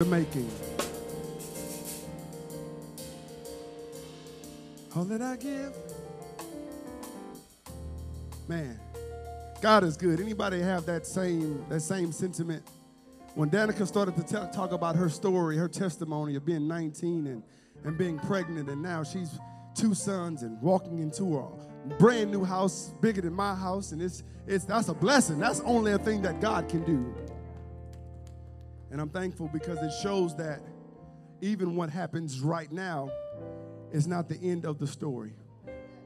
The making. All that I give. Man, God is good. Anybody have that same sentiment? When Danica started to talk about her story, her testimony of being 19 and being pregnant, and now she's 2 sons and walking into a brand new house, bigger than my house, and that's a blessing. That's only a thing that God can do. And I'm thankful because it shows that even what happens right now is not the end of the story.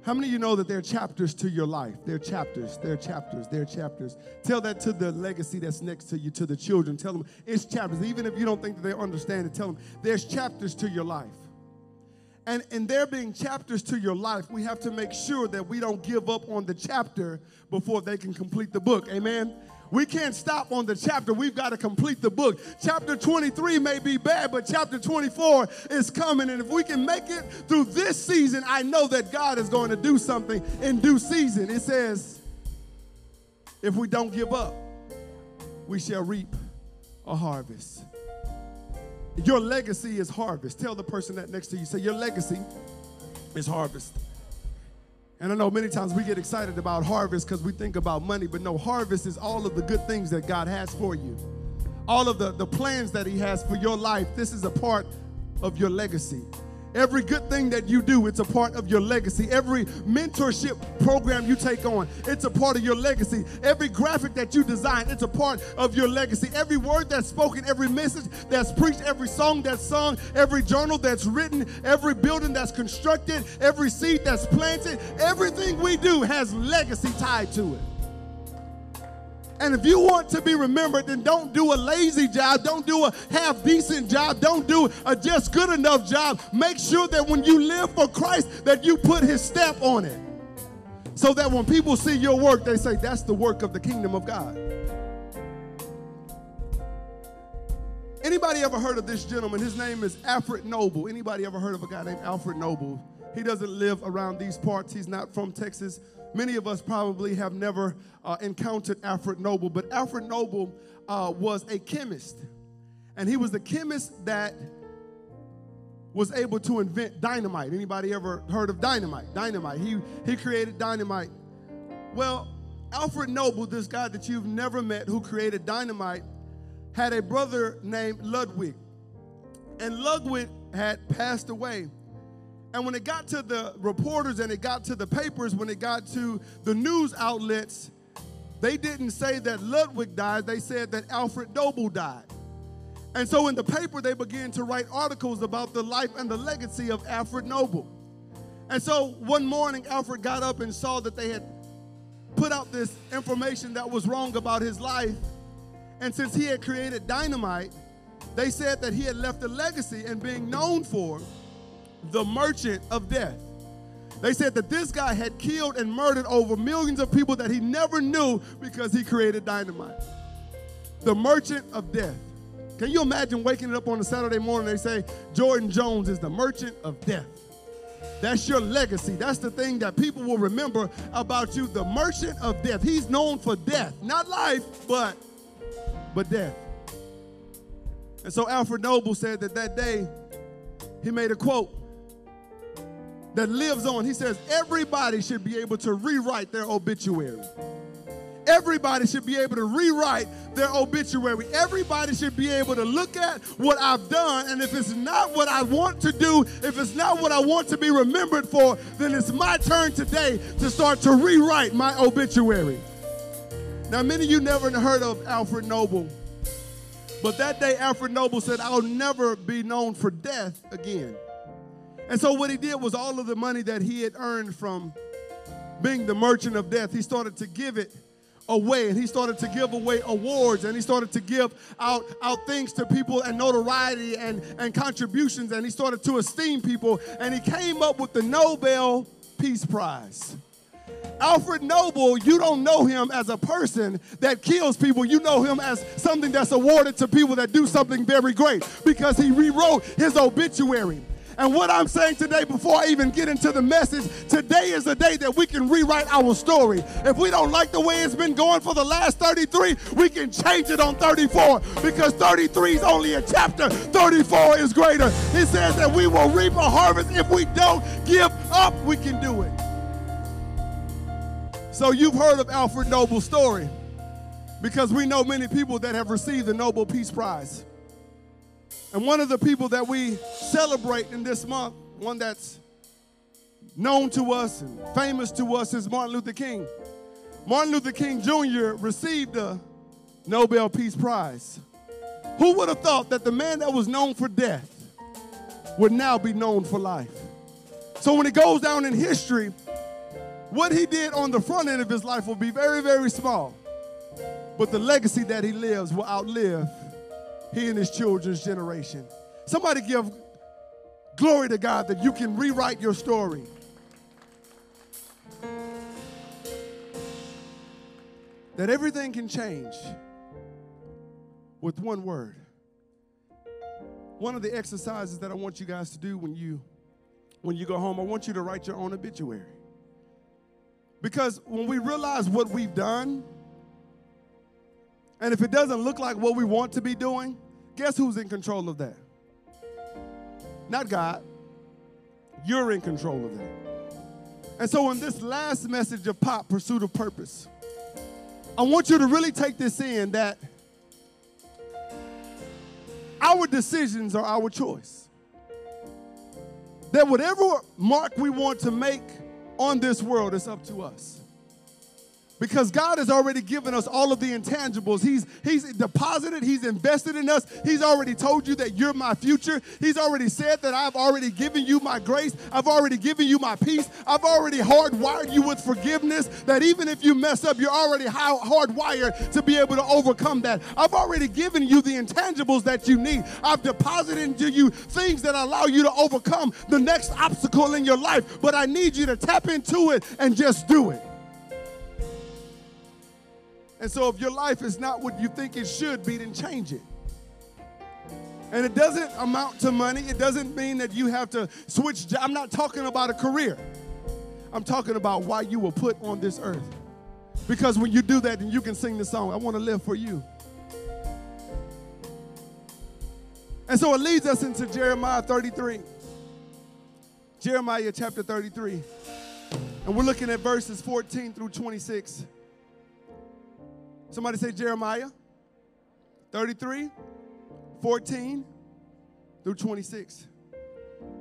How many of you know that there are chapters to your life? There are chapters, there are chapters, there are chapters. Tell that to the legacy that's next to you, to the children. Tell them it's chapters. Even if you don't think that they understand it, tell them there's chapters to your life. And in there being chapters to your life, we have to make sure that we don't give up on the chapter before they can complete the book. Amen? We can't stop on the chapter. We've got to complete the book. Chapter 23 may be bad, but chapter 24 is coming. And if we can make it through this season, I know that God is going to do something in due season. It says, if we don't give up, we shall reap a harvest. Your legacy is harvest. Tell the person that next to you, say, your legacy is harvest. And I know many times we get excited about harvest because we think about money, but no, harvest is all of the good things that God has for you. All of the plans that he has for your life, this is a part of your legacy. Every good thing that you do, it's a part of your legacy. Every mentorship program you take on, it's a part of your legacy. Every graphic that you design, it's a part of your legacy. Every word that's spoken, every message that's preached, every song that's sung, every journal that's written, every building that's constructed, every seed that's planted, everything we do has legacy tied to it. And if you want to be remembered, then don't do a lazy job. Don't do a half-decent job. Don't do a just good enough job. Make sure that when you live for Christ, that you put his stamp on it. So that when people see your work, they say, that's the work of the kingdom of God. Anybody ever heard of this gentleman? His name is Alfred Nobel. Anybody ever heard of a guy named Alfred Nobel? He doesn't live around these parts. He's not from Texas. Many of us probably have never encountered Alfred Nobel, but Alfred Nobel was a chemist, and he was the chemist that was able to invent dynamite. Anybody ever heard of dynamite? Dynamite. He created dynamite. Well, Alfred Nobel, this guy that you've never met who created dynamite, had a brother named Ludwig, and Ludwig had passed away. And when it got to the reporters and it got to the papers, when it got to the news outlets, they didn't say that Ludwig died. They said that Alfred Nobel died. And so in the paper, they began to write articles about the life and the legacy of Alfred Nobel. And so one morning, Alfred got up and saw that they had put out this information that was wrong about his life. And since he had created dynamite, they said that he had left a legacy and being known for the merchant of death. They said that this guy had killed and murdered over millions of people that he never knew because he created dynamite. The merchant of death. Can you imagine waking up on a Saturday morning and they say, Jordan Jones is the merchant of death. That's your legacy. That's the thing that people will remember about you, the merchant of death. He's known for death, not life, but death. And so Alfred Nobel said that day he made a quote that lives on. He says, everybody should be able to rewrite their obituary. Everybody should be able to rewrite their obituary. Everybody should be able to look at what I've done, and if it's not what I want to do, if it's not what I want to be remembered for, then it's my turn today to start to rewrite my obituary. Now, many of you never heard of Alfred Nobel, but that day Alfred Nobel said, I'll never be known for death again. And so what he did was all of the money that he had earned from being the merchant of death, he started to give it away, and he started to give away awards, and he started to give out things to people and notoriety and contributions, and he started to esteem people, and he came up with the Nobel Peace Prize. Alfred Nobel, you don't know him as a person that kills people. You know him as something that's awarded to people that do something very great because he rewrote his obituary. And what I'm saying today, before I even get into the message, today is the day that we can rewrite our story. If we don't like the way it's been going for the last 33, we can change it on 34, because 33 is only a chapter, 34 is greater. It says that we will reap a harvest if we don't give up. We can do it. So you've heard of Alfred Nobel's story, because we know many people that have received the Nobel Peace Prize. And one of the people that we celebrate in this month, one that's known to us and famous to us, is Martin Luther King. Martin Luther King Jr. received the Nobel Peace Prize. Who would have thought that the man that was known for death would now be known for life? So when it goes down in history, what he did on the front end of his life will be very, very small. But the legacy that he lives will outlive he and his children's generation. Somebody give glory to God that you can rewrite your story. That everything can change with one word. One of the exercises that I want you guys to do when you go home, I want you to write your own obituary. Because when we realize what we've done, and if it doesn't look like what we want to be doing, guess who's in control of that? Not God. You're in control of that. And so in this last message of POP, Pursuit of Purpose, I want you to really take this in, that our decisions are our choice. That whatever mark we want to make on this world is up to us. Because God has already given us all of the intangibles. He's deposited, he's invested in us. He's already told you that you're my future. He's already said that I've already given you my grace. I've already given you my peace. I've already hardwired you with forgiveness, that even if you mess up, you're already hardwired to be able to overcome that. I've already given you the intangibles that you need. I've deposited into you things that allow you to overcome the next obstacle in your life, but I need you to tap into it and just do it. And so if your life is not what you think it should be, then change it. And it doesn't amount to money. It doesn't mean that you have to switch jobs. I'm not talking about a career. I'm talking about why you were put on this earth. Because when you do that, then you can sing the song, I want to live for you. And so it leads us into Jeremiah 33. Jeremiah chapter 33. And we're looking at verses 14 through 26. Somebody say Jeremiah 33, 14 through 26.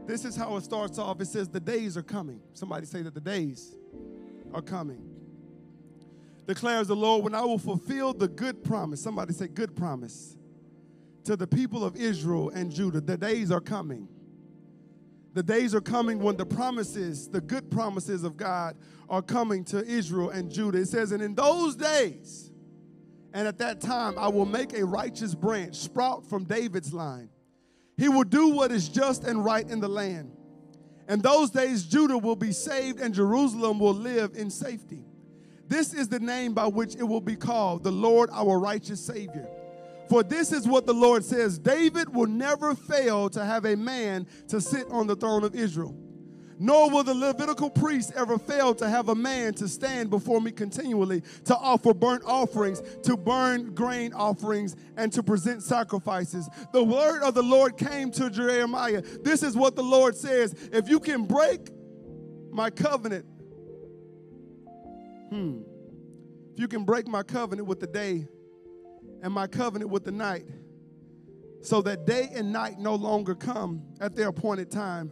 This is how it starts off. It says, the days are coming. Somebody say that the days are coming. Declares the Lord, when I will fulfill the good promise. Somebody say good promise to the people of Israel and Judah. The days are coming. The days are coming when the promises, the good promises of God are coming to Israel and Judah. It says, and in those days, and at that time, I will make a righteous branch sprout from David's line. He will do what is just and right in the land. In those days, Judah will be saved and Jerusalem will live in safety. This is the name by which it will be called, the Lord our righteous Savior. For this is what the Lord says, David will never fail to have a man to sit on the throne of Israel. Nor will the Levitical priest ever fail to have a man to stand before me continually, to offer burnt offerings, to burn grain offerings, and to present sacrifices. The word of the Lord came to Jeremiah. This is what the Lord says. If you can break my covenant, if you can break my covenant with the day and my covenant with the night, so that day and night no longer come at their appointed time,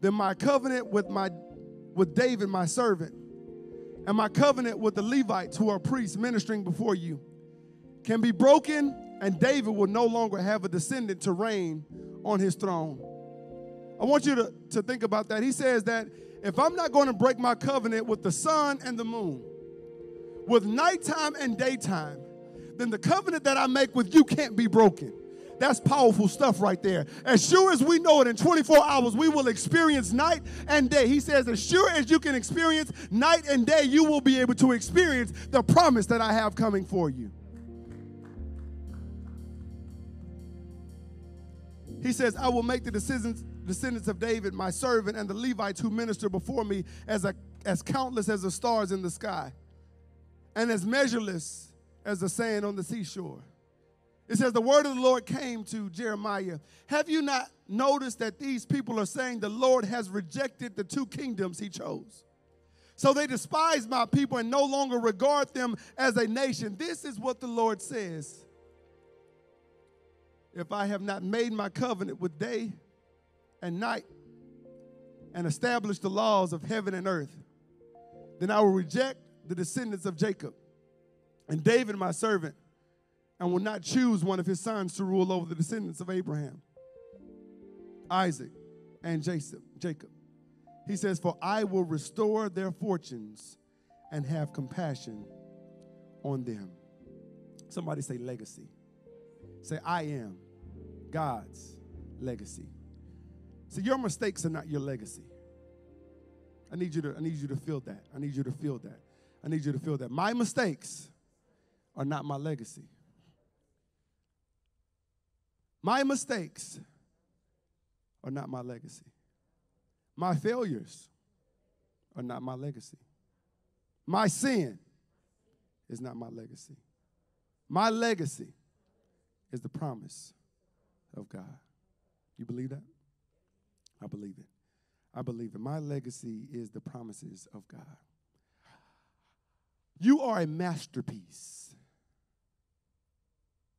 then my covenant with David, my servant, and my covenant with the Levites, who are priests ministering before you, can be broken, and David will no longer have a descendant to reign on his throne. I want you to think about that. He says that if I'm not going to break my covenant with the sun and the moon, with nighttime and daytime, then the covenant that I make with you can't be broken. That's powerful stuff right there. As sure as we know it, in 24 hours, we will experience night and day. He says, as sure as you can experience night and day, you will be able to experience the promise that I have coming for you. He says, I will make the descendants of David my servant and the Levites who minister before me as countless as the stars in the sky and as measureless as the sand on the seashore. It says, the word of the Lord came to Jeremiah. Have you not noticed that these people are saying the Lord has rejected the two kingdoms he chose? So they despise my people and no longer regard them as a nation. This is what the Lord says. If I have not made my covenant with day and night and established the laws of heaven and earth, then I will reject the descendants of Jacob and David my servant, and will not choose one of his sons to rule over the descendants of Abraham, Isaac, and Jacob. He says, for I will restore their fortunes and have compassion on them. Somebody say legacy. Say, I am God's legacy. See, your mistakes are not your legacy. I need you to feel that. I need you to feel that. I need you to feel that. My mistakes are not my legacy. My mistakes are not my legacy. My failures are not my legacy. My sin is not my legacy. My legacy is the promise of God. You believe that? I believe it. I believe it. My legacy is the promises of God. You are a masterpiece.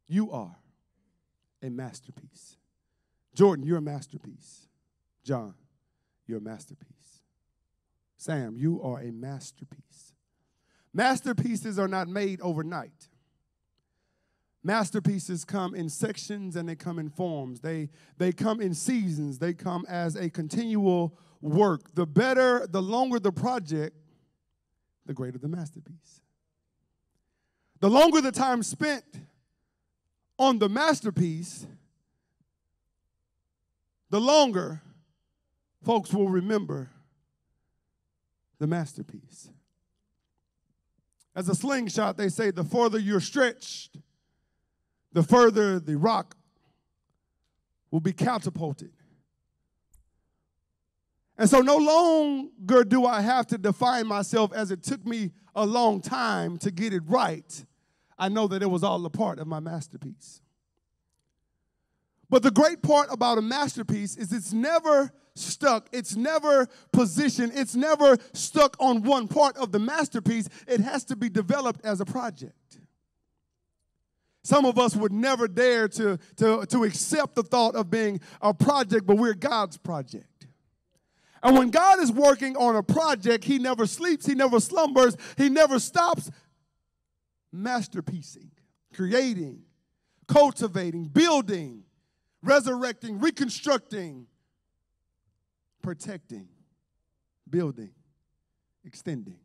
You are a masterpiece. Jordan, you're a masterpiece. John, you're a masterpiece. Sam, you are a masterpiece. Masterpieces are not made overnight. Masterpieces come in sections and they come in forms. They come in seasons. They come as a continual work. The better, the longer the project, the greater the masterpiece. The longer the time spent on the masterpiece, the longer folks will remember the masterpiece. As a slingshot, they say, the further you're stretched, the further the rock will be catapulted. And so no longer do I have to define myself as it took me a long time to get it right. I know that it was all a part of my masterpiece. But the great part about a masterpiece is it's never stuck. It's never positioned. It's never stuck on one part of the masterpiece. It has to be developed as a project. Some of us would never dare to accept the thought of being a project, but we're God's project. And when God is working on a project, he never sleeps, he never slumbers, he never stops masterpiecing, creating, cultivating, building, resurrecting, reconstructing, protecting, building, extending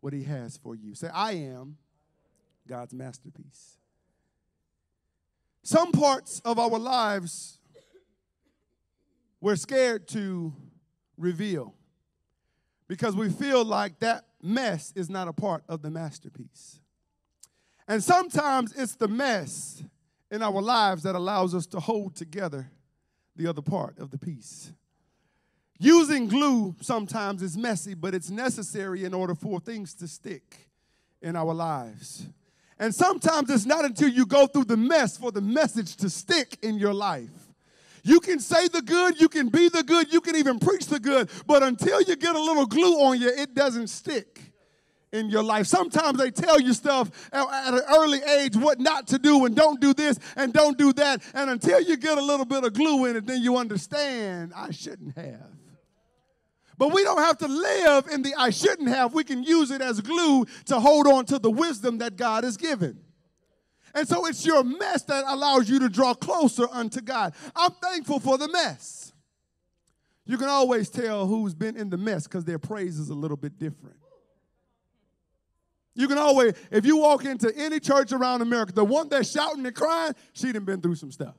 what he has for you. Say, I am God's masterpiece. Some parts of our lives we're scared to reveal because we feel like that mess is not a part of the masterpiece. And sometimes it's the mess in our lives that allows us to hold together the other part of the piece. Using glue sometimes is messy, but it's necessary in order for things to stick in our lives. And sometimes it's not until you go through the mess for the message to stick in your life. You can say the good, you can be the good, you can even preach the good, but until you get a little glue on you, it doesn't stick in your life. Sometimes they tell you stuff at an early age, what not to do, and don't do this, and don't do that, and until you get a little bit of glue in it, then you understand, I shouldn't have. But we don't have to live in the I shouldn't have. We can use it as glue to hold on to the wisdom that God has given. And so it's your mess that allows you to draw closer unto God. I'm thankful for the mess. You can always tell who's been in the mess because their praise is a little bit different. You can always, if you walk into any church around America, the one that's shouting and crying, she done been through some stuff.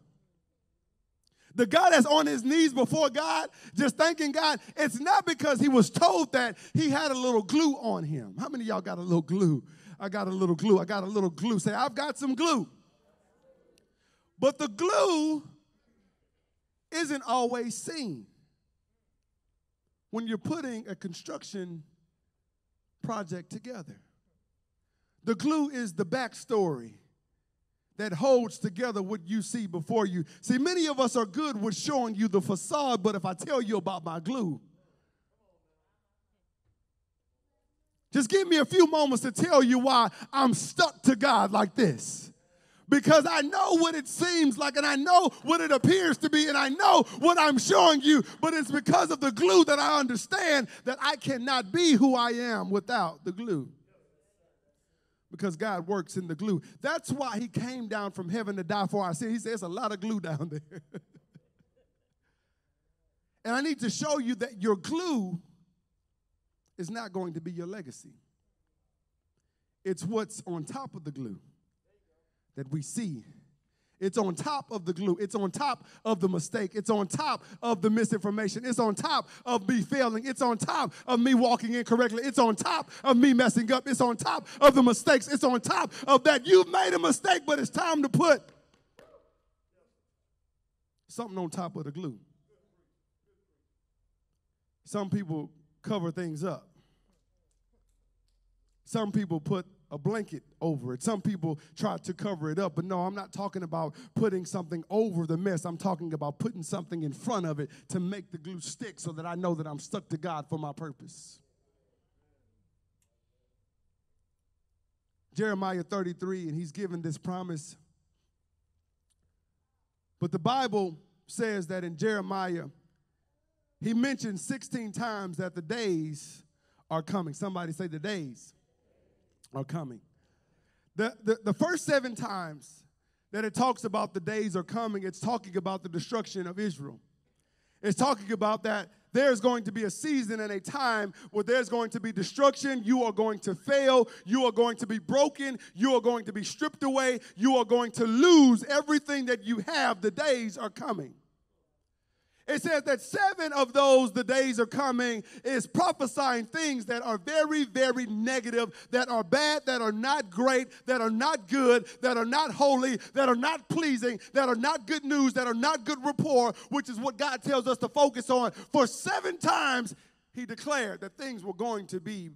The guy that's on his knees before God, just thanking God, it's not because he was told that he had a little glue on him. How many of y'all got a little glue? I got a little glue. I got a little glue. Say, I've got some glue. But the glue isn't always seen when you're putting a construction project together. The glue is the backstory that holds together what you see before you. See, many of us are good with showing you the facade, but if I tell you about my glue, just give me a few moments to tell you why I'm stuck to God like this. Because I know what it seems like, and I know what it appears to be, and I know what I'm showing you, but it's because of the glue that I understand that I cannot be who I am without the glue. Because God works in the glue. That's why he came down from heaven to die for our sins. He says, there's a lot of glue down there. And I need to show you that your glue is not going to be your legacy. It's what's on top of the glue that we see. It's on top of the glue. It's on top of the mistake. It's on top of the misinformation. It's on top of me failing. It's on top of me walking incorrectly. It's on top of me messing up. It's on top of the mistakes. It's on top of that. You've made a mistake, but it's time to put something on top of the glue. Some people cover things up. Some people put a blanket over it. Some people try to cover it up, but no, I'm not talking about putting something over the mess. I'm talking about putting something in front of it to make the glue stick so that I know that I'm stuck to God for my purpose. Jeremiah 33, and he's given this promise. But the Bible says that in Jeremiah, he mentioned 16 times that the days are coming. Somebody say the days are coming. The first 7 times that it talks about the days are coming, it's talking about the destruction of Israel. It's talking about that there's going to be a season and a time where there's going to be destruction. You are going to fail. You are going to be broken. You are going to be stripped away. You are going to lose everything that you have. The days are coming. It says that 7 of those, the days are coming, is prophesying things that are very, very negative, that are bad, that are not great, that are not good, that are not holy, that are not pleasing, that are not good news, that are not good rapport, which is what God tells us to focus on. For 7 times, he declared that things were going to be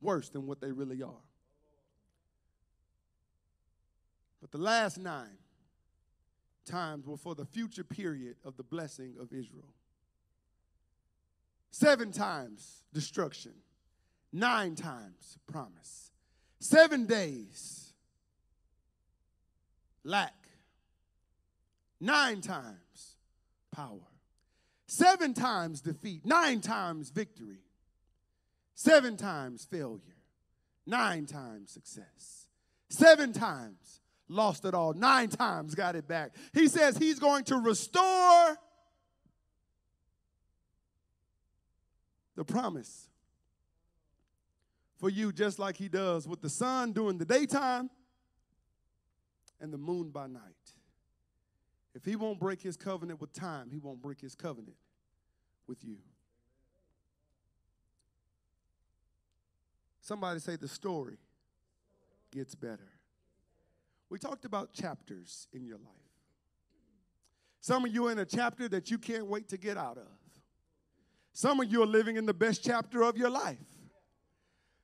worse than what they really are. But the last 9 times were for the future period of the blessing of Israel. 7 times destruction, 9 times promise, 7 days lack, 9 times power, 7 times defeat, 9 times victory, 7 times failure, 9 times success, 7 times lost it all, 9 times got it back. He says he's going to restore the promise for you, just like he does with the sun during the daytime and the moon by night. If he won't break his covenant with time, he won't break his covenant with you. Somebody say the story gets better. We talked about chapters in your life. Some of you are in a chapter that you can't wait to get out of. Some of you are living in the best chapter of your life.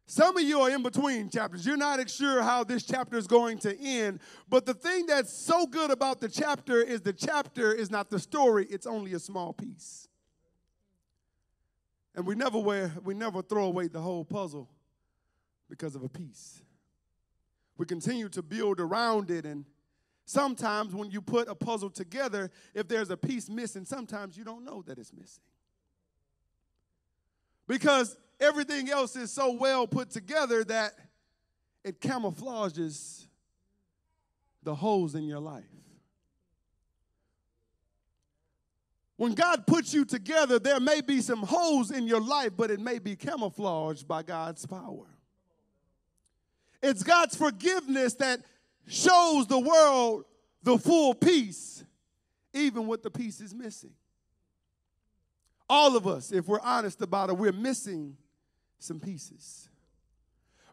Some of you are in between chapters. You're not sure how this chapter is going to end, but the thing that's so good about the chapter is not the story, it's only a small piece. And we never throw away the whole puzzle because of a piece. We continue to build around it, and sometimes when you put a puzzle together, if there's a piece missing, sometimes you don't know that it's missing. Because everything else is so well put together that it camouflages the holes in your life. When God puts you together, there may be some holes in your life, but it may be camouflaged by God's power. It's God's forgiveness that shows the world the full peace, even what the piece is missing. All of us, if we're honest about it, we're missing some pieces.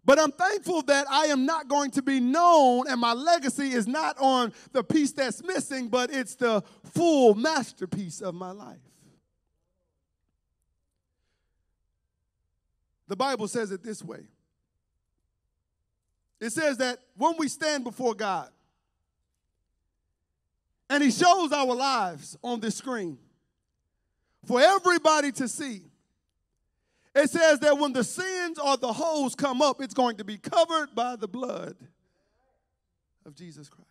But I'm thankful that I am not going to be known, and my legacy is not on the piece that's missing, but it's the full masterpiece of my life. The Bible says it this way. It says that when we stand before God, and He shows our lives on this screen for everybody to see, it says that when the sins or the holes come up, it's going to be covered by the blood of Jesus Christ.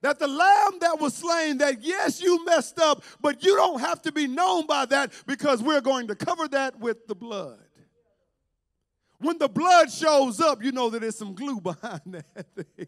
That the lamb that was slain, that yes, you messed up, but you don't have to be known by that because we're going to cover that with the blood. When the blood shows up, you know that there's some glue behind that thing.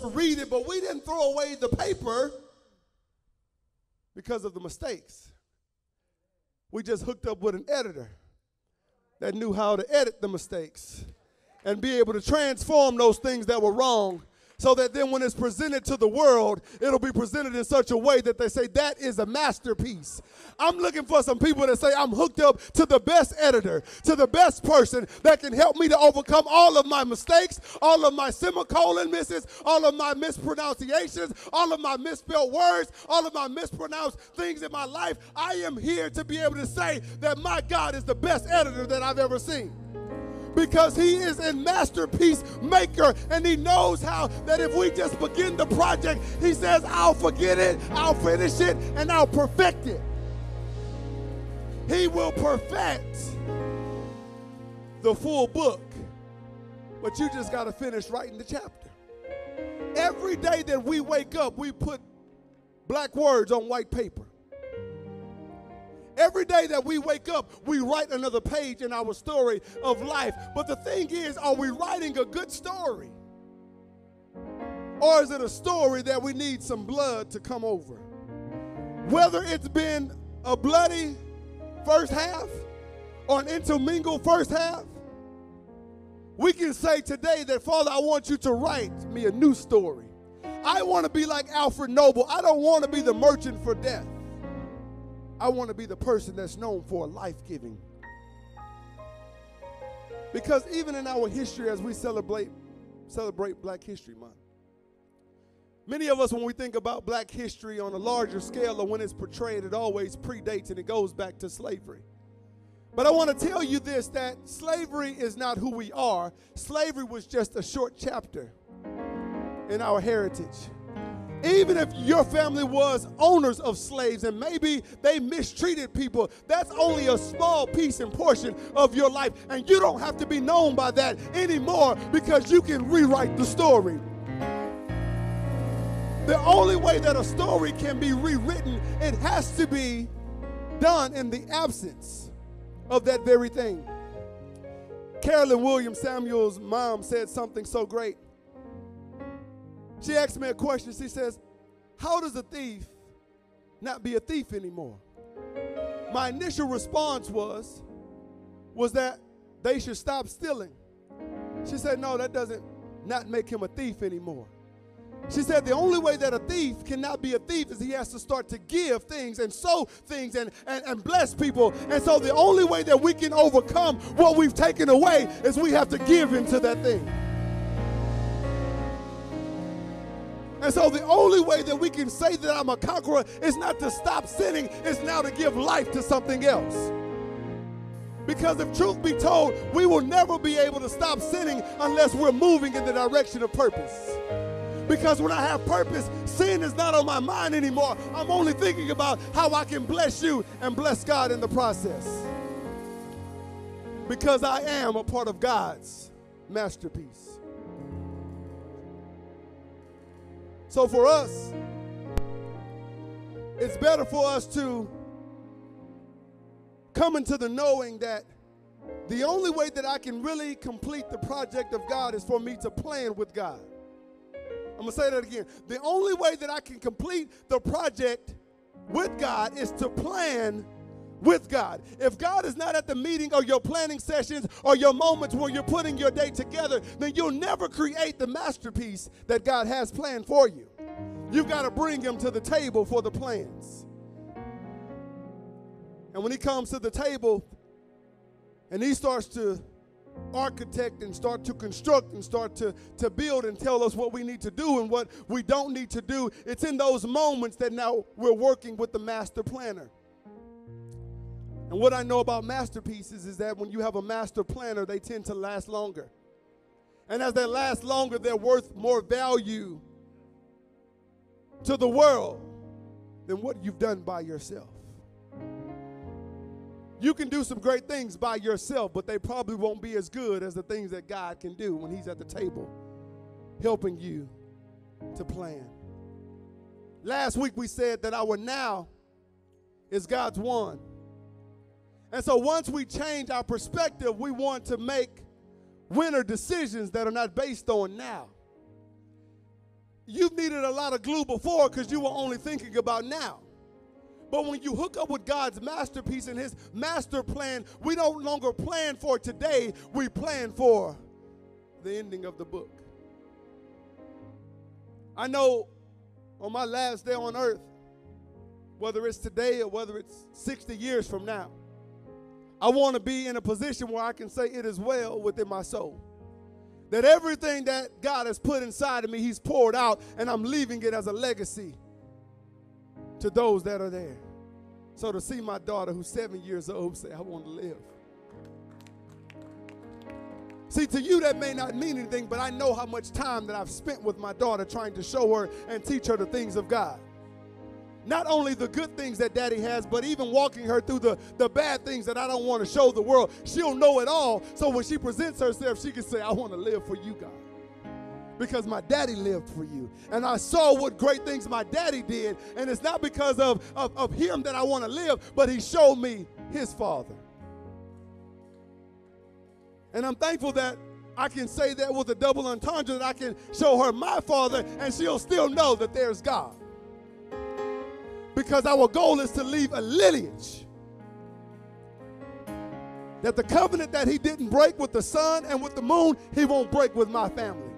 To read it, but we didn't throw away the paper because of the mistakes. We just hooked up with an editor that knew how to edit the mistakes and be able to transform those things that were wrong so that then when it's presented to the world, it'll be presented in such a way that they say, that is a masterpiece. I'm looking for some people that say, I'm hooked up to the best editor, to the best person that can help me to overcome all of my mistakes, all of my semicolon misses, all of my mispronunciations, all of my misspelled words, all of my mispronounced things in my life. I am here to be able to say that my God is the best editor that I've ever seen. Because He is a masterpiece maker, and He knows how that if we just begin the project, He says, I'll forget it, I'll finish it, and I'll perfect it. He will perfect the full book, but you just got to finish writing the chapter. Every day that we wake up, we put black words on white paper. Every day that we wake up, we write another page in our story of life. But the thing is, are we writing a good story? Or is it a story that we need some blood to come over? Whether it's been a bloody first half or an intermingled first half, we can say today that, Father, I want you to write me a new story. I want to be like Alfred Nobel. I don't want to be the merchant for death. I want to be the person that's known for life-giving. Because even in our history, as we celebrate Black History Month, many of us, when we think about Black history on a larger scale or when it's portrayed, it always predates and it goes back to slavery. But I want to tell you this, that slavery is not who we are. Slavery was just a short chapter in our heritage. Even if your family was owners of slaves and maybe they mistreated people, that's only a small piece and portion of your life. And you don't have to be known by that anymore because you can rewrite the story. The only way that a story can be rewritten, it has to be done in the absence of that very thing. Carolyn Williams Samuel's mom said something so great. She asked me a question. She says, how does a thief not be a thief anymore. My initial response was that they should stop stealing. She said, no, that doesn't not make him a thief anymore. She said the only way that a thief cannot be a thief is he has to start to give things and sow things and bless people. And so the only way that we can overcome what we've taken away is we have to give into that thing. And so the only way that we can say that I'm a conqueror is not to stop sinning, it's now to give life to something else. Because if truth be told, we will never be able to stop sinning unless we're moving in the direction of purpose. Because when I have purpose, sin is not on my mind anymore. I'm only thinking about how I can bless you and bless God in the process. Because I am a part of God's masterpiece. So for us, it's better for us to come into the knowing that the only way that I can really complete the project of God is for me to plan with God. I'm going to say that again. The only way that I can complete the project with God is to plan with God. If God is not at the meeting or your planning sessions or your moments where you're putting your day together, then you'll never create the masterpiece that God has planned for you. You've got to bring him to the table for the plans. And when he comes to the table and he starts to architect and start to construct and start to build and tell us what we need to do and what we don't need to do, it's in those moments that now we're working with the master planner. And what I know about masterpieces is that when you have a master planner, they tend to last longer. And as they last longer, they're worth more value to the world than what you've done by yourself. You can do some great things by yourself, but they probably won't be as good as the things that God can do when he's at the table helping you to plan. Last week we said that our now is God's one. And so once we change our perspective, we want to make winner decisions that are not based on now. You've needed a lot of glue before because you were only thinking about now. But when you hook up with God's masterpiece and his master plan, we no longer plan for today, we plan for the ending of the book. I know on my last day on earth, whether it's today or whether it's 60 years from now, I want to be in a position where I can say it is well within my soul. That everything that God has put inside of me, he's poured out, and I'm leaving it as a legacy to those that are there. So to see my daughter who's 7 years old say, I want to live. See, to you that may not mean anything, but I know how much time that I've spent with my daughter trying to show her and teach her the things of God. Not only the good things that daddy has, but even walking her through the bad things that I don't want to show the world. She'll know it all, so when she presents herself, she can say, I want to live for you, God. Because my daddy lived for you. And I saw what great things my daddy did. And it's not because of him that I want to live, but he showed me his father. And I'm thankful that I can say that with a double entendre, that I can show her my father and she'll still know that there's God. Because our goal is to leave a lineage. That the covenant that he didn't break with the sun and with the moon, he won't break with my family.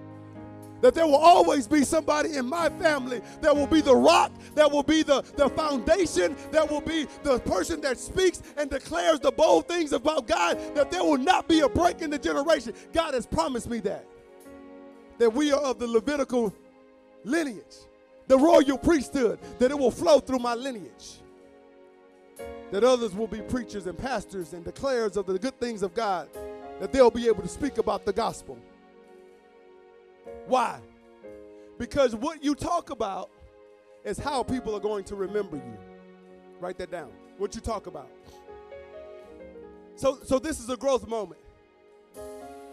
That there will always be somebody in my family that will be the rock, that will be the foundation, that will be the person that speaks and declares the bold things about God, that there will not be a break in the generation. God has promised me that we are of the Levitical lineage, the royal priesthood, that it will flow through my lineage, that others will be preachers and pastors and declarers of the good things of God, that they'll be able to speak about the gospel. Why? Because what you talk about is how people are going to remember you. Write that down. What you talk about. So this is a growth moment.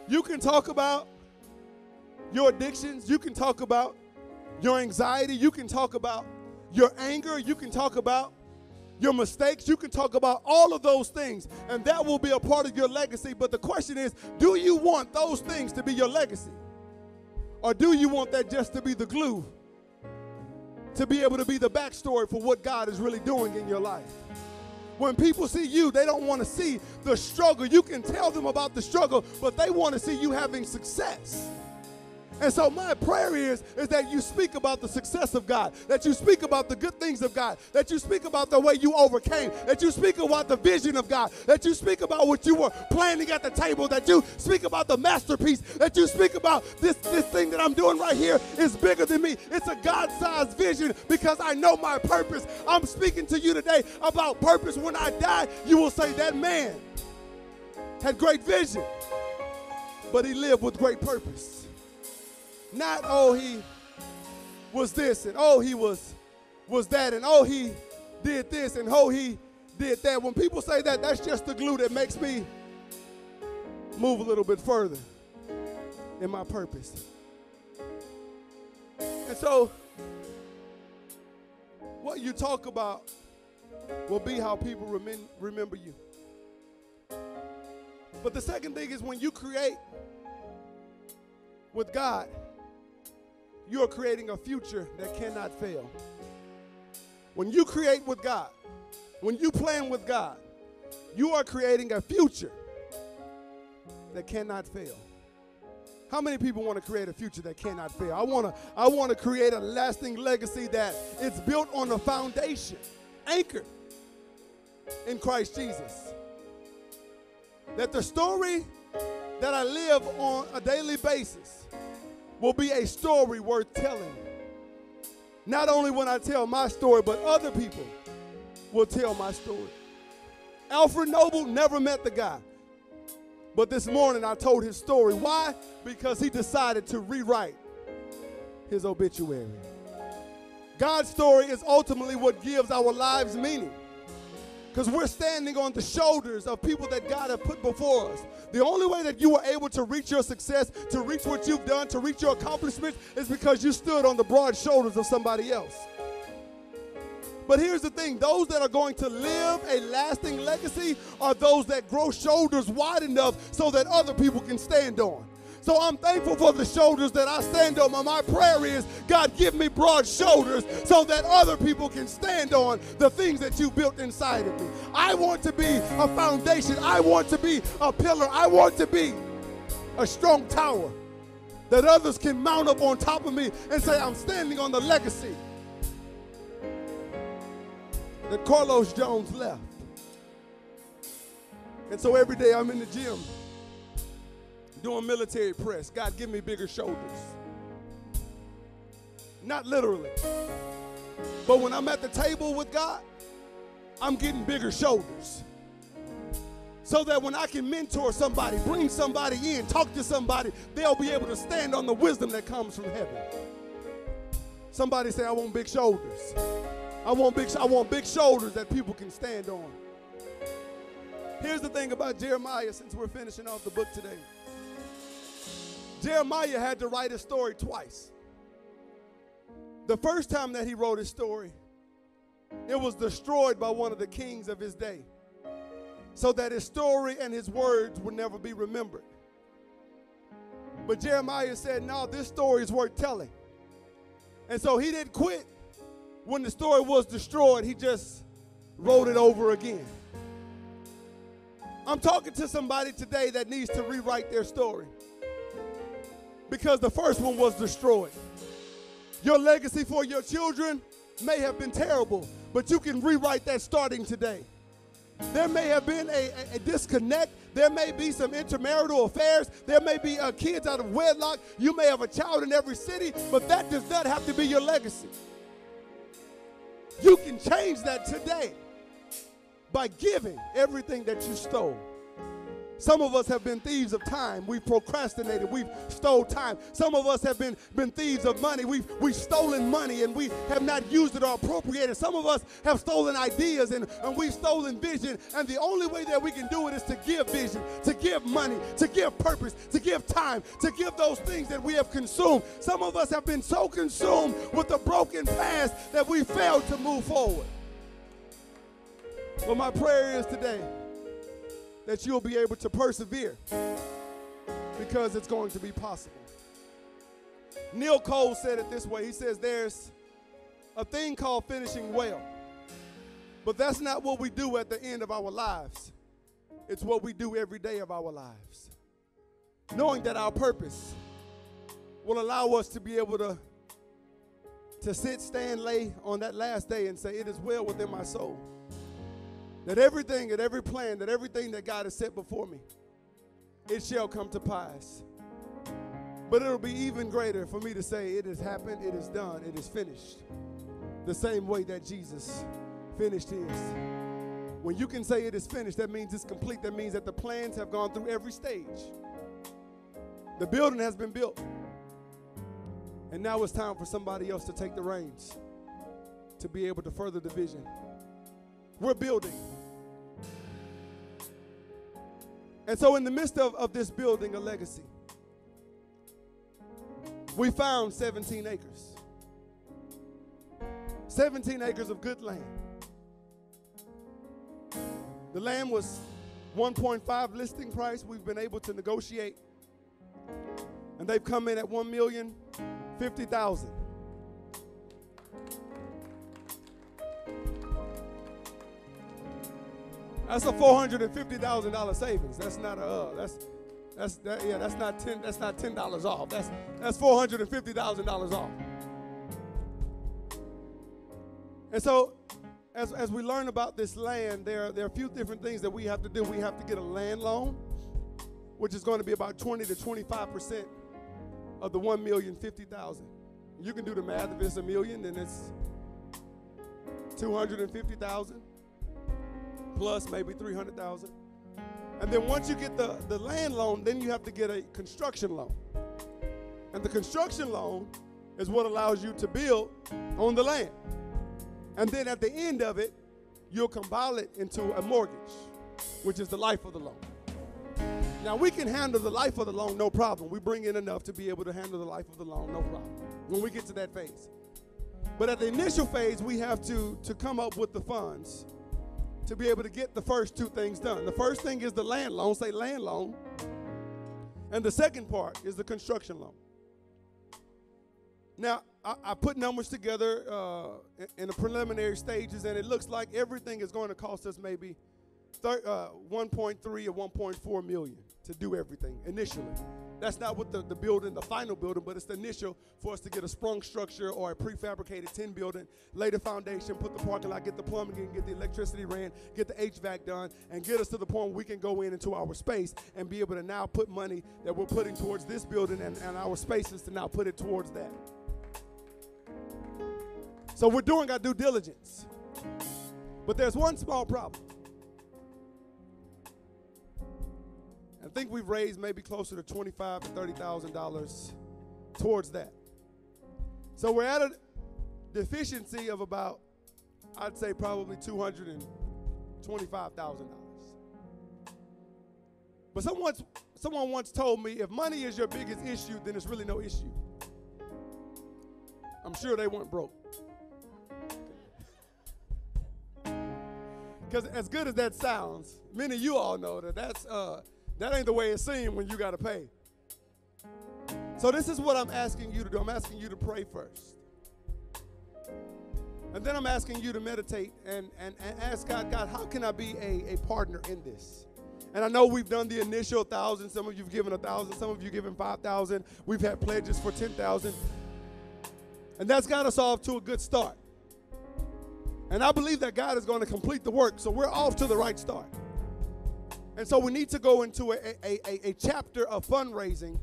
You can talk about your addictions. You can talk about your anxiety. You can talk about your anger. You can talk about your mistakes. You can talk about all of those things, and that will be a part of your legacy. But the question is, do you want those things to be your legacy? Or do you want that just to be the glue to be able to be the backstory for what God is really doing in your life. When people see you, they don't want to see the struggle. You can tell them about the struggle, but they want to see you having success. And so my prayer is that you speak about the success of God, that you speak about the good things of God, that you speak about the way you overcame, that you speak about the vision of God, that you speak about what you were planning at the table, that you speak about the masterpiece, that you speak about this thing that I'm doing right here is bigger than me. It's a God-sized vision because I know my purpose. I'm speaking to you today about purpose. When I die, you will say that man had great vision, but he lived with great purpose. Not, oh, he was this, and oh, he was that, and oh, he did this, and oh, he did that. When people say that, that's just the glue that makes me move a little bit further in my purpose. And so what you talk about will be how people remember you. But the second thing is when you create with God, you're creating a future that cannot fail. When you create with God, when you plan with God, you are creating a future that cannot fail. How many people want to create a future that cannot fail? I want to create a lasting legacy that it's built on a foundation, anchored in Christ Jesus. That the story that I live on a daily basis will be a story worth telling. Not only when I tell my story, but other people will tell my story. Alfred Nobel never met the guy, but this morning I told his story. Why? Because he decided to rewrite his obituary. God's story is ultimately what gives our lives meaning, because we're standing on the shoulders of people that God has put before us. The only way that you were able to reach your success, to reach what you've done, to reach your accomplishments, is because you stood on the broad shoulders of somebody else. But here's the thing, those that are going to live a lasting legacy are those that grow shoulders wide enough so that other people can stand on. So I'm thankful for the shoulders that I stand on. My prayer is, God, give me broad shoulders so that other people can stand on the things that you built inside of me. I want to be a foundation. I want to be a pillar. I want to be a strong tower that others can mount up on top of me and say, I'm standing on the legacy that Carlos Jones left. And so every day I'm in the gym doing military press. God, give me bigger shoulders. Not literally, but when I'm at the table with God, I'm getting bigger shoulders so that when I can mentor somebody, bring somebody in, talk to somebody, they'll be able to stand on the wisdom that comes from heaven. Somebody say, I want big shoulders. I want big shoulders that people can stand on. Here's the thing about Jeremiah, since we're finishing off the book today. Jeremiah had to write his story twice. The first time that he wrote his story, it was destroyed by one of the kings of his day, so that his story and his words would never be remembered. But Jeremiah said, no, this story is worth telling. And so he didn't quit when the story was destroyed. He just wrote it over again. I'm talking to somebody today that needs to rewrite their story, because the first one was destroyed. Your legacy for your children may have been terrible, but you can rewrite that starting today. There may have been a disconnect. There may be some intermarital affairs. There may be kids out of wedlock. You may have a child in every city, but that does not have to be your legacy. You can change that today by giving everything that you stole. Some of us have been thieves of time. We've procrastinated. We've stole time. Some of us have been thieves of money. We've stolen money and we have not used it or appropriated. Some of us have stolen ideas and we've stolen vision. And the only way that we can do it is to give vision, to give money, to give purpose, to give time, to give those things that we have consumed. Some of us have been so consumed with the broken past that we failed to move forward. But my prayer is today that you'll be able to persevere, because it's going to be possible. Neil Cole said it this way. He says, there's a thing called finishing well. But that's not what we do at the end of our lives. It's what we do every day of our lives. Knowing that our purpose will allow us to be able to sit, stand, lay on that last day and say, it is well within my soul. That everything, that every plan, that everything that God has set before me, it shall come to pass. But it'll be even greater for me to say, it has happened, it is done, it is finished. The same way that Jesus finished his. When you can say it is finished, that means it's complete. That means that the plans have gone through every stage. The building has been built. And now it's time for somebody else to take the reins to be able to further the vision. We're building. And so in the midst of this building, a legacy, we found 17 acres. 17 acres of good land. The land was 1.5 listing price. We've been able to negotiate. And they've come in at $1,050,000. That's a $450,000 savings. That's not a that's not $10 off. That's $450,000 off. And so as we learn about this land, there are a few different things that we have to do. We have to get a land loan, which is going to be about 20 to 25% of the $1,050,000. You can do the math. If it's a million, then it's 250,000. Plus maybe 300,000. And then once you get the land loan, then you have to get a construction loan. And the construction loan is what allows you to build on the land. And then at the end of it, you'll compile it into a mortgage, which is the life of the loan. Now we can handle the life of the loan, no problem. We bring in enough to be able to handle the life of the loan, no problem, when we get to that phase. But at the initial phase, we have to come up with the funds to be able to get the first two things done. The first thing is the land loan, say land loan. And the second part is the construction loan. Now, I put numbers together in the preliminary stages, and it looks like everything is going to cost us maybe 1.3 or 1.4 million to do everything initially. That's not what the building, the final building, but it's the initial for us to get a sprung structure or a prefabricated tin building, lay the foundation, put the parking lot, get the plumbing in, get the electricity ran, get the HVAC done, and get us to the point where we can go in into our space and be able to now put money that we're putting towards this building and our spaces to now put it towards that. So we're doing our due diligence. But there's one small problem. I think we've raised maybe closer to $25,000 to $30,000 towards that. So we're at a deficiency of about, I'd say probably $225,000. But someone once told me, if money is your biggest issue, then it's really no issue. I'm sure they weren't broke. Because as good as that sounds, many of you all know that that ain't the way it seems when you got to pay. So this is what I'm asking you to do. I'm asking you to pray first. And then I'm asking you to meditate and ask God, how can I be a partner in this? And I know we've done the initial 1,000. Some of you have given 1,000. Some of you have given 5,000. We've had pledges for 10,000. And that's got us off to a good start. And I believe that God is going to complete the work. So we're off to the right start. And so we need to go into a chapter of fundraising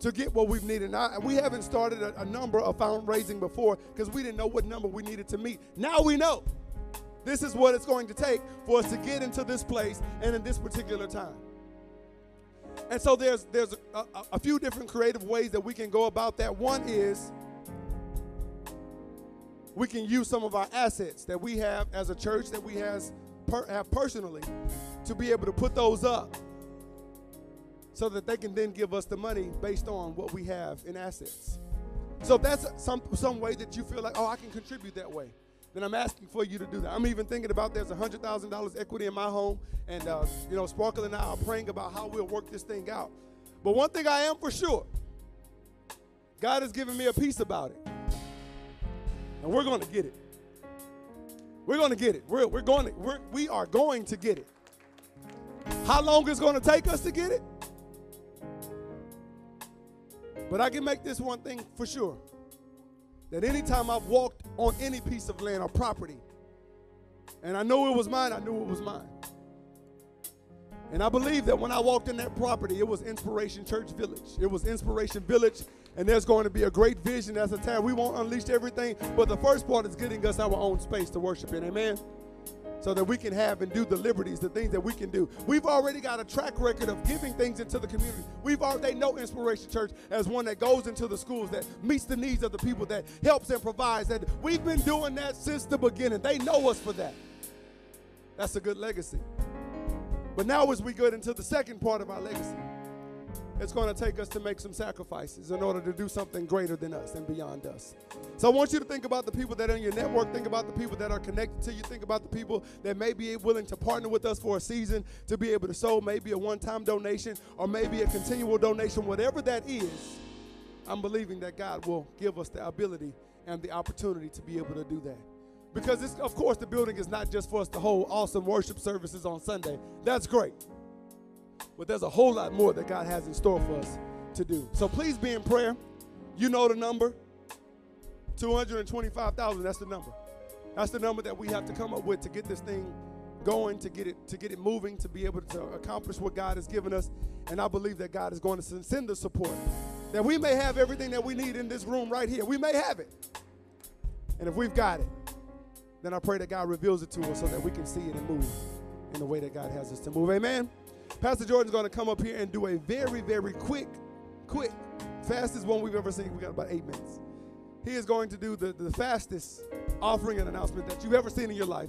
to get what we've needed. Now, we haven't started a number of fundraising before because we didn't know what number we needed to meet. Now we know this is what it's going to take for us to get into this place and in this particular time. And so there's a few different creative ways that we can go about that. One is we can use some of our assets that we have as a church, that we have personally, to be able to put those up so that they can then give us the money based on what we have in assets. So if that's some way that you feel like, oh, I can contribute that way, then I'm asking for you to do that. I'm even thinking about there's $100,000 equity in my home, and Sparkle and I are praying about how we'll work this thing out. But one thing I am for sure, God has given me a peace about it. And we're going to get it. We're going to get it. We are going to get it. How long it's going to take us to get it? But I can make this one thing for sure. That anytime I've walked on any piece of land or property, and I knew it was mine, I knew it was mine. And I believe that when I walked in that property, it was Inspiration Church Village. It was Inspiration Village, and there's going to be a great vision as a time. We won't unleash everything, but the first part is getting us our own space to worship in, amen? So that we can have and do the liberties, the things that we can do. We've already got a track record of giving things into the community. They know Inspiration Church as one that goes into the schools, that meets the needs of the people, that helps and provides. That we've been doing that since the beginning. They know us for that. That's a good legacy. But now as we get into the second part of our legacy, it's going to take us to make some sacrifices in order to do something greater than us and beyond us. So I want you to think about the people that are in your network. Think about the people that are connected to you. Think about the people that may be willing to partner with us for a season to be able to sow maybe a one-time donation or maybe a continual donation. Whatever that is, I'm believing that God will give us the ability and the opportunity to be able to do that. Because, of course, the building is not just for us to hold awesome worship services on Sunday. That's great. But there's a whole lot more that God has in store for us to do. So please be in prayer. You know the number. 225,000, that's the number. That's the number that we have to come up with to get this thing going, to get it moving, to be able to accomplish what God has given us. And I believe that God is going to send the support. That we may have everything that we need in this room right here. We may have it. And if we've got it, then I pray that God reveals it to us so that we can see it and move in the way that God has us to move. Amen. Pastor Jordan's going to come up here and do a very, very quick, fastest one we've ever seen. We've got about 8 minutes. He is going to do the fastest offering and announcement that you've ever seen in your life.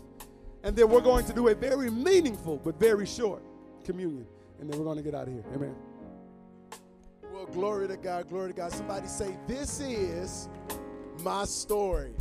And then we're going to do a very meaningful but very short communion. And then we're going to get out of here. Amen. Well, glory to God, glory to God. Somebody say, this is my story.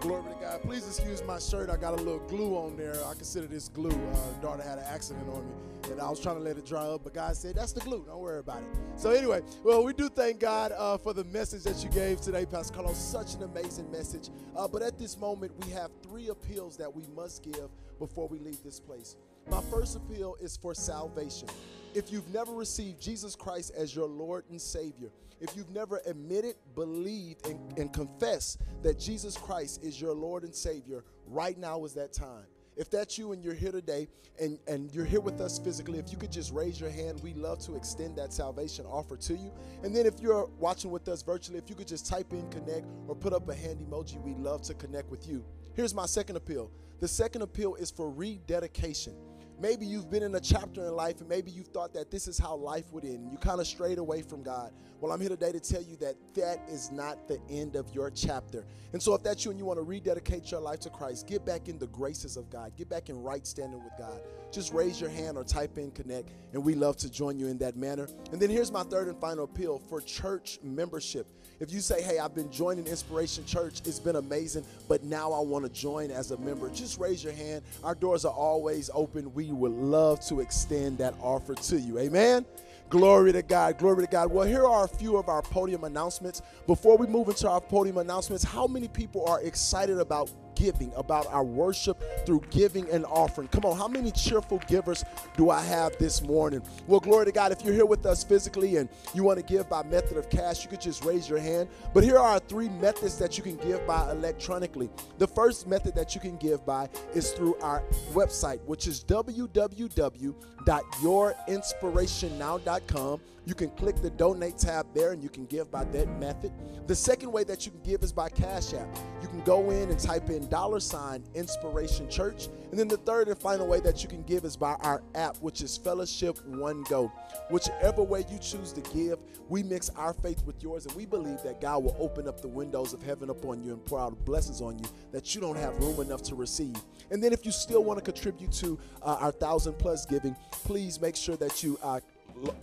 Glory to God. Please excuse my shirt. I got a little glue on there. I consider this glue. Daughter had an accident on me, and I was trying to let it dry up, but God said, that's the glue. Don't worry about it. So anyway, well, we do thank God for the message that you gave today, Pastor Carlos. Such an amazing message. But at this moment, we have 3 appeals that we must give before we leave this place. My first appeal is for salvation. If you've never received Jesus Christ as your Lord and Savior, if you've never admitted, believed, and confessed that Jesus Christ is your Lord and Savior, right now is that time. If that's you and you're here today and you're here with us physically, if you could just raise your hand, we'd love to extend that salvation offer to you. And then if you're watching with us virtually, if you could just type in connect or put up a hand emoji, we'd love to connect with you. Here's my second appeal. The second appeal is for rededication. Maybe you've been in a chapter in life and maybe you've thought that this is how life would end. And you kind of strayed away from God. Well, I'm here today to tell you that that is not the end of your chapter. And so if that's you and you want to rededicate your life to Christ, get back in the graces of God. Get back in right standing with God. Just raise your hand or type in connect, and we love to join you in that manner. And then here's my third and final appeal for church membership. If you say, hey, I've been joining Inspiration Church, it's been amazing, but now I want to join as a member, just raise your hand. Our doors are always open. We would love to extend that offer to you. Amen. Glory to God. Glory to God. Well, here are a few of our podium announcements. Before we move into our podium announcements, how many people are excited about giving, about our worship through giving and offering? Come on, how many cheerful givers do I have this morning? Well, glory to God, if you're here with us physically and you want to give by method of cash, you could just raise your hand. But here are 3 methods that you can give by electronically. The first method that you can give by is through our website, which is www.yourinspirationnow.com. You can click the donate tab there and you can give by that method. The second way that you can give is by Cash App. You can go in and type in $ Inspiration Church. And then the third and final way that you can give is by our app, which is Fellowship One Go. Whichever way you choose to give, we mix our faith with yours, and we believe that God will open up the windows of heaven upon you and pour out blessings on you that you don't have room enough to receive. And then if you still want to contribute to our 1,000+ giving, please make sure that you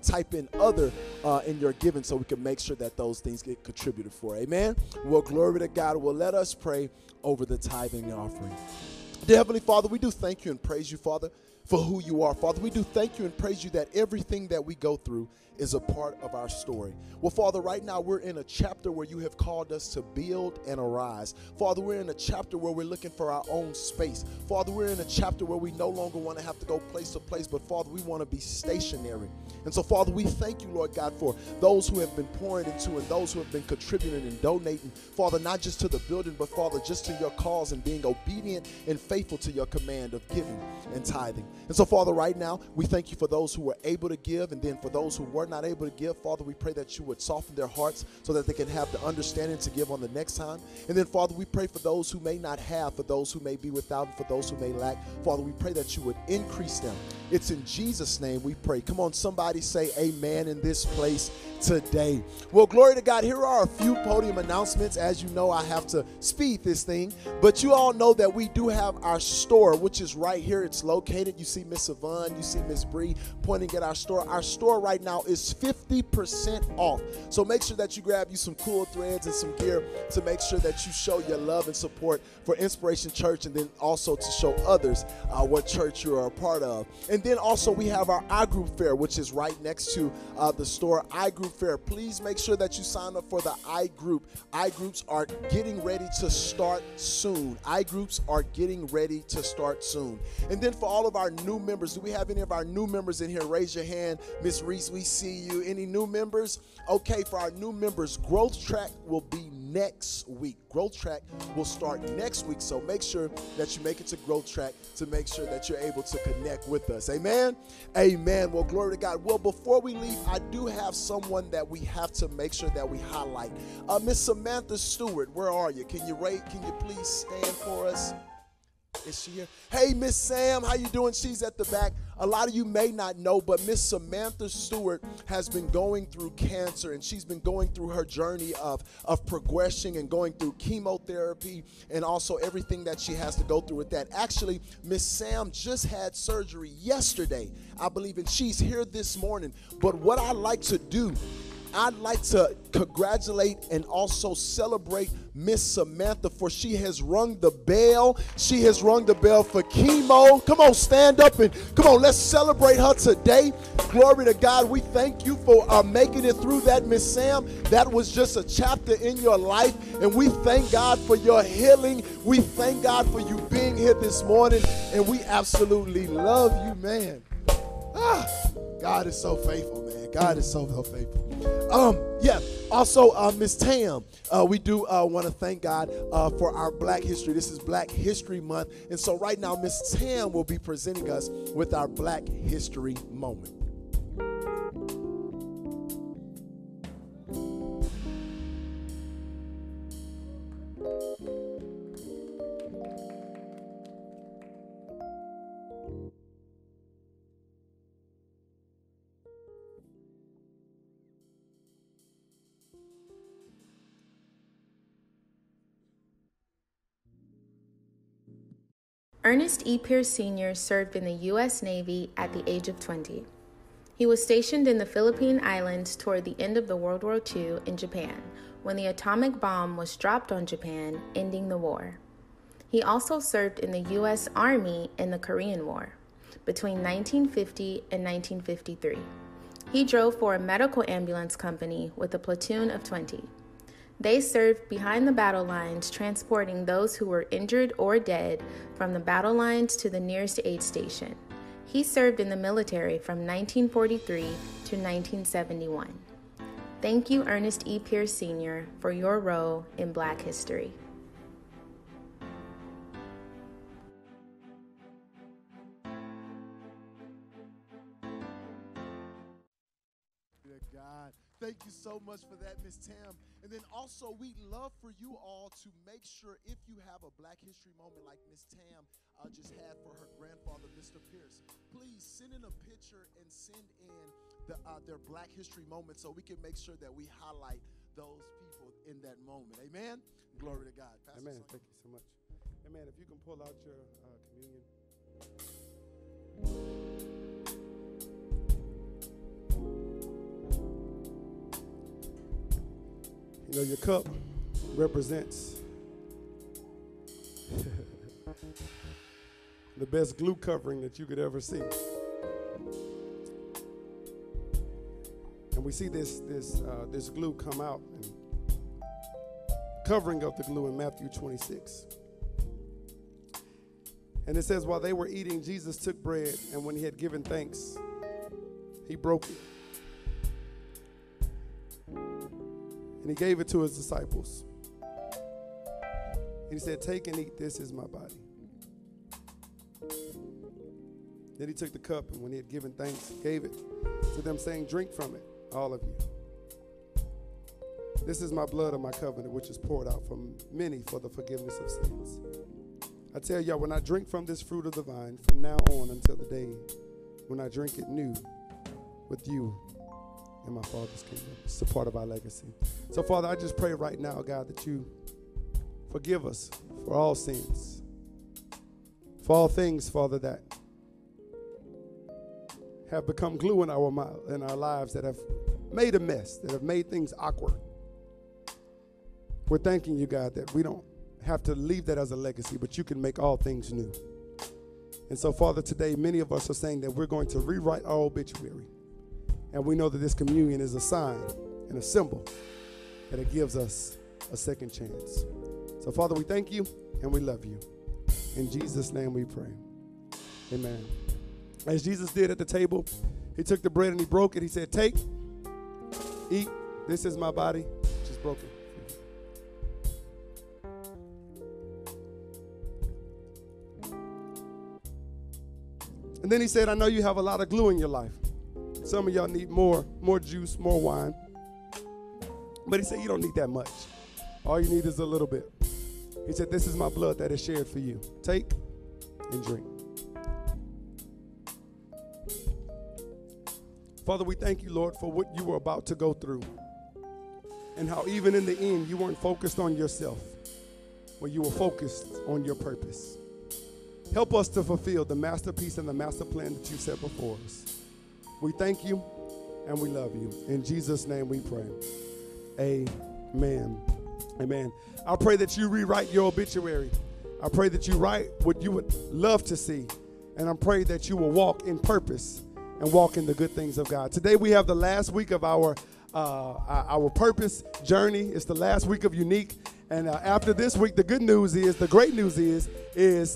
type in other in your giving so we can make sure that those things get contributed for. Amen. Well, glory to God. Well, let us pray over the tithing and offering. Dear Heavenly Father, we do thank you and praise you, Father, for who you are. Father, we do thank you and praise you that everything that we go through is a part of our story. Well, Father, right now we're in a chapter where you have called us to build and arise. Father, we're in a chapter where we're looking for our own space. Father, we're in a chapter where we no longer want to have to go place to place, but Father, we want to be stationary. And so, Father, we thank you, Lord God, for those who have been pouring into and those who have been contributing and donating, Father, not just to the building, but Father, just to your cause and being obedient and faithful to your command of giving and tithing. And so, Father, right now, we thank you for those who were able to give, and then for those who were not able to give, Father, we pray that you would soften their hearts so that they can have the understanding to give on the next time. And then, Father, we pray for those who may not have, for those who may be without, and for those who may lack. Father, we pray that you would increase them. It's in Jesus' name we pray. Come on, somebody say amen in this place today. Well, glory to God. Here are a few podium announcements. As you know, I have to speed this thing, but you all know that we do have our store, which is right here. It's located. You see Miss Yvonne, you see Miss Bree pointing at our store. Our store right now is 50% off. So make sure that you grab you some cool threads and some gear to make sure that you show your love and support for Inspiration Church, and then also to show others what church you are a part of. And then also we have our iGroup Fair, which is right next to the store. iGroup Fair. Please make sure that you sign up for the iGroup. iGroups are getting ready to start soon. iGroups are getting ready to start soon. And then for all of our new members, do we have any of our new members in here? Raise your hand. Miss Reese, we see you. Any new members? Okay, for our new members, Growth Track will be next week. Growth Track will start next week, so make sure that you make it to Growth Track to make sure that you're able to connect with us. Amen? Amen. Well, glory to God. Well, before we leave, I do have someone that we have to make sure that we highlight. Miss Samantha Stewart, where are you? Can you please stand for us? Is she here? Hey, Miss Sam, how you doing? She's at the back. A lot of you may not know, but Miss Samantha Stewart has been going through cancer, and she's been going through her journey of progression and going through chemotherapy and also everything that she has to go through with that. Actually, Miss Sam just had surgery yesterday, I believe, and she's here this morning. But what I like to do, I'd like to congratulate and also celebrate Miss Samantha, for she has rung the bell. She has rung the bell for chemo. Come on, stand up and come on, let's celebrate her today. Glory to God. We thank you for making it through that, Miss Sam. That was just a chapter in your life, and we thank God for your healing. We thank God for you being here this morning, and we absolutely love you, man. Ah, God is so faithful, man. God is so faithful. Yeah. Also, Miss Tam, we do want to thank God for our Black History. This is Black History Month, and so right now, Miss Tam will be presenting us with our Black History moment. Ernest E. Pierce Sr. served in the U.S. Navy at the age of 20. He was stationed in the Philippine Islands toward the end of the World War II in Japan, when the atomic bomb was dropped on Japan, ending the war. He also served in the U.S. Army in the Korean War between 1950 and 1953. He drove for a medical ambulance company with a platoon of 20. They served behind the battle lines, transporting those who were injured or dead from the battle lines to the nearest aid station. He served in the military from 1943 to 1971. Thank you, Ernest E. Pierce Sr., for your role in Black history. Dear God, thank you so much for that, Ms. Tam. And then also, we'd love for you all to make sure, if you have a Black History moment like Miss Tam just had for her grandfather, Mr. Pierce, please send in a picture and send in their Black History moment so we can make sure that we highlight those people in that moment. Amen? Glory to God. Pastor Amen. Son. Thank you so much. Amen. If you can pull out your communion. You know, your cup represents the best glue covering that you could ever see. And we see this glue come out, and covering up the glue in Matthew 26. And it says, while they were eating, Jesus took bread, and when he had given thanks, he broke it. And he gave it to his disciples. And he said, take and eat, this is my body. Then he took the cup, and when he had given thanks, gave it to them, saying, drink from it, all of you. This is my blood of my covenant, which is poured out for many for the forgiveness of sins. I tell y'all, when I drink from this fruit of the vine, from now on until the day when I drink it new with you in my Father's kingdom. It's a part of our legacy. So, Father, I just pray right now, God, that you forgive us for all sins, for all things, Father, that have become glue in our lives, that have made a mess, that have made things awkward. We're thanking you, God, that we don't have to leave that as a legacy, but you can make all things new. And so, Father, today many of us are saying that we're going to rewrite our obituary. And we know that this communion is a sign and a symbol that it gives us a second chance. So, Father, we thank you and we love you. In Jesus' name we pray. Amen. As Jesus did at the table, he took the bread and he broke it. He said, take, eat, this is my body, which is broken. And then he said, I know you have a lot of glue in your life. Some of y'all need more juice, more wine. But he said, you don't need that much. All you need is a little bit. He said, this is my blood that is shared for you. Take and drink. Father, we thank you, Lord, for what you were about to go through and how even in the end, you weren't focused on yourself, but you were focused on your purpose. Help us to fulfill the masterpiece and the master plan that you set before us. We thank you and we love you. In Jesus' name we pray. Amen. Amen. I pray that you rewrite your obituary. I pray that you write what you would love to see. And I pray that you will walk in purpose and walk in the good things of God. Today we have the last week of our purpose journey. It's the last week of Unique. And after this week, the good news is, the great news is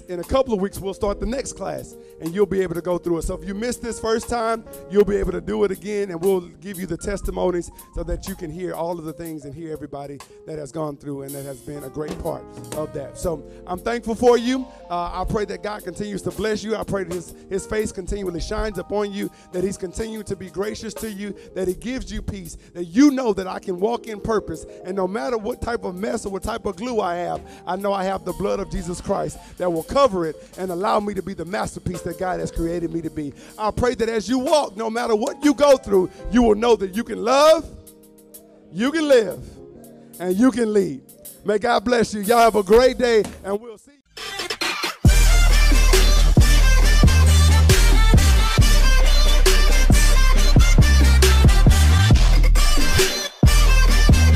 in a couple of weeks, we'll start the next class, and you'll be able to go through it. So if you missed this first time, you'll be able to do it again, and we'll give you the testimonies so that you can hear all of the things and hear everybody that has gone through and that has been a great part of that. So I'm thankful for you. I pray that God continues to bless you. I pray that his face continually shines upon you, that he's continuing to be gracious to you, that he gives you peace, that you know that I can walk in purpose, and no matter what type of mess or what type of glue I have, I know I have the blood of Jesus Christ that will cover it and allow me to be the masterpiece that God has created me to be. I pray that as you walk, no matter what you go through, you will know that you can love, you can live, and you can lead. May God bless you. Y'all have a great day, and we'll see you.